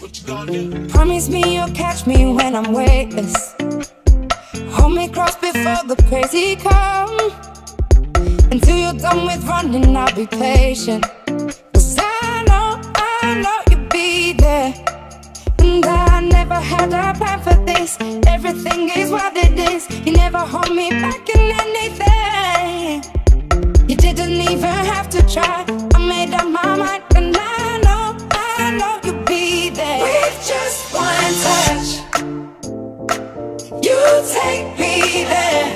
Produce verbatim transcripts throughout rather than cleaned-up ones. what you gonna do? Promise me you'll catch me when I'm weightless. Hold me close before the crazy come. Until you're done with running, I'll be patient. Cause I know, I know you'll be there. And I never had a plan for this. Everything is what it is. You never hold me back in anything. You didn't even have to try. I made up my mind and I know, I know you'll be there. With just one touch, you take me there.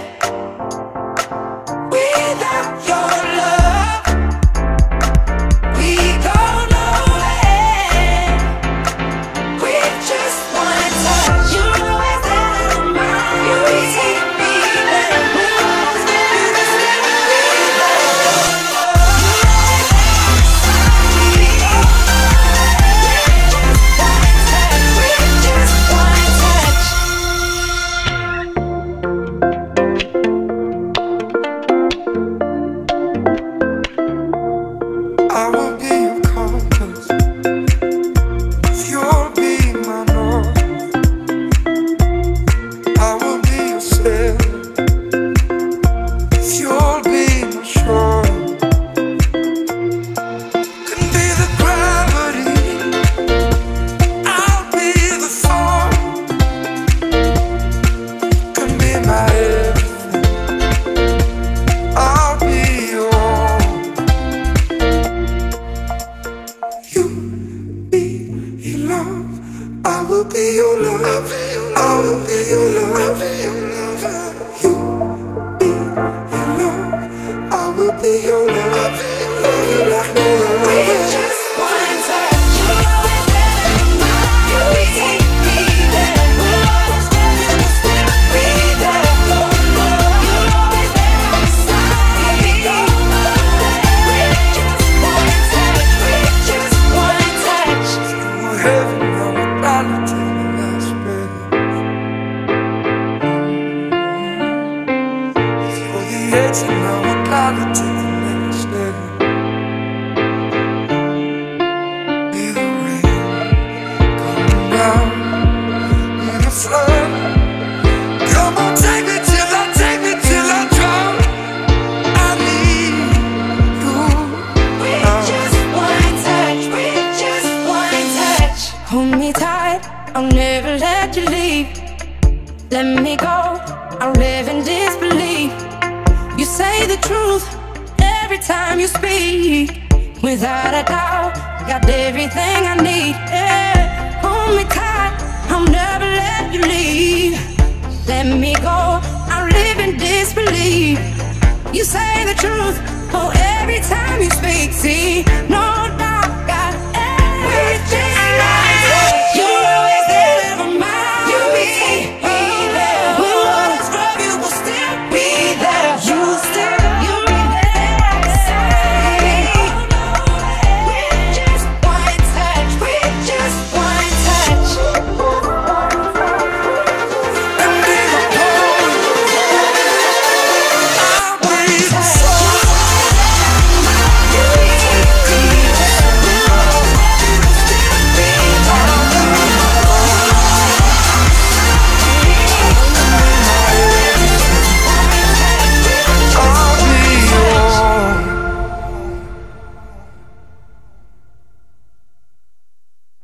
Without a doubt, got everything I need.